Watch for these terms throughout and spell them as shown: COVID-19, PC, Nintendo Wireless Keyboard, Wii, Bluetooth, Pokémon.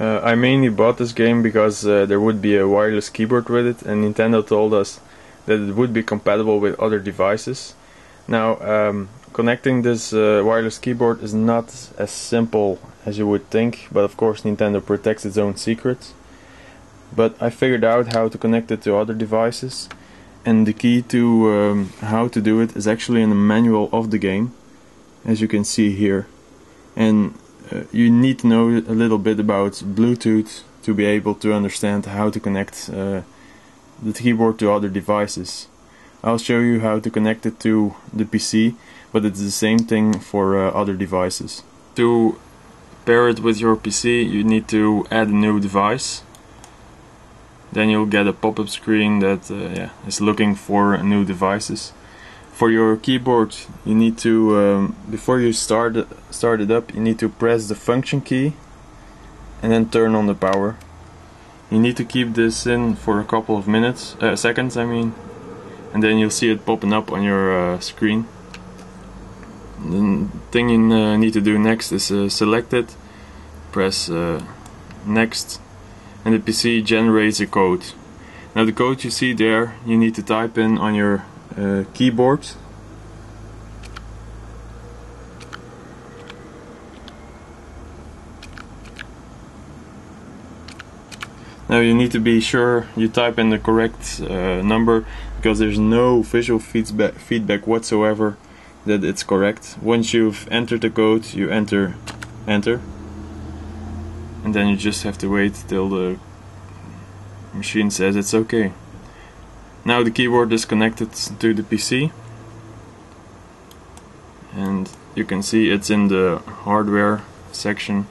I mainly bought this game because there would be a wireless keyboard with it, and Nintendo told us that it would be compatible with other devices. Now, connecting this wireless keyboard is not as simple as you would think, but of course Nintendo protects its own secrets. But I figured out how to connect it to other devices, and the key to how to do it is actually in the manual of the game, as you can see here. And you need to know a little bit about Bluetooth to be able to understand how to connect the keyboard to other devices. I'll show you how to connect it to the PC, but it's the same thing for other devices. To pair it with your PC, you need to add a new device. Then you'll get a pop-up screen that is looking for new devices. For your keyboard, you need to, before you start it up, you need to press the function key and then turn on the power. You need to keep this in for a couple of minutes, seconds I mean, and then you'll see it popping up on your screen. The thing you need to do next is select it, press next, and the PC generates a code. Now the code you see there, you need to type in on your keyboard. Now you need to be sure you type in the correct number, because there's no visual feedback whatsoever that it's correct. Once you've entered the code, you enter, and then you just have to wait till the machine says it's okay. Now the keyboard is connected to the PC, and you can see it's in the hardware section,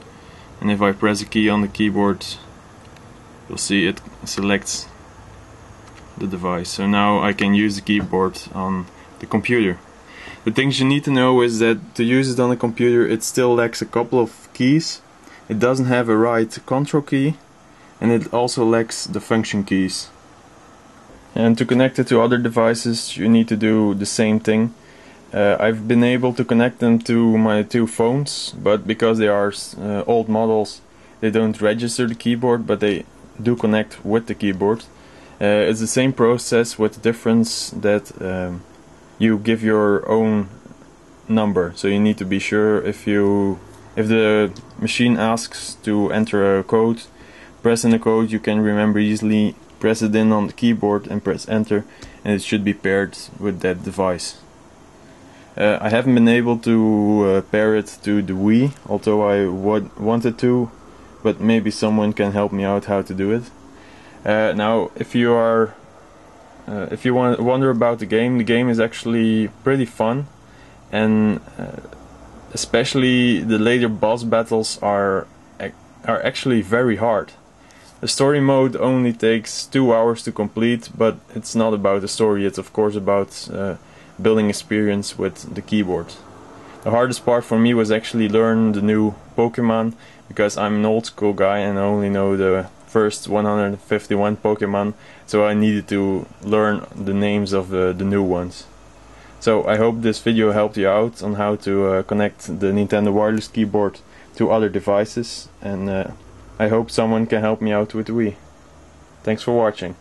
and if I press a key on the keyboard, you'll see it selects the device. So now I can use the keyboard on the computer. The things you need to know is that to use it on the computer, it still lacks a couple of keys. It doesn't have a right control key, and it also lacks the function keys. And to connect it to other devices, you need to do the same thing. I've been able to connect them to my two phones, but because they are old models, they don't register the keyboard, but they do connect with the keyboard. It's the same process, with the difference that you give your own number. So you need to be sure if the machine asks to enter a code, press in the code you can remember easily. Press it in on the keyboard and press enter, and it should be paired with that device. I haven't been able to pair it to the Wii, although I wanted to, but maybe someone can help me out how to do it. Now, if you wonder about the game is actually pretty fun, and especially the later boss battles are actually very hard. The story mode only takes 2 hours to complete, but it's not about the story, it's of course about building experience with the keyboard. The hardest part for me was actually learn the new Pokémon, because I'm an old school guy and I only know the first 151 Pokémon, so I needed to learn the names of the new ones. So I hope this video helped you out on how to connect the Nintendo Wireless Keyboard to other devices, and I hope someone can help me out with the Wii. Thanks for watching.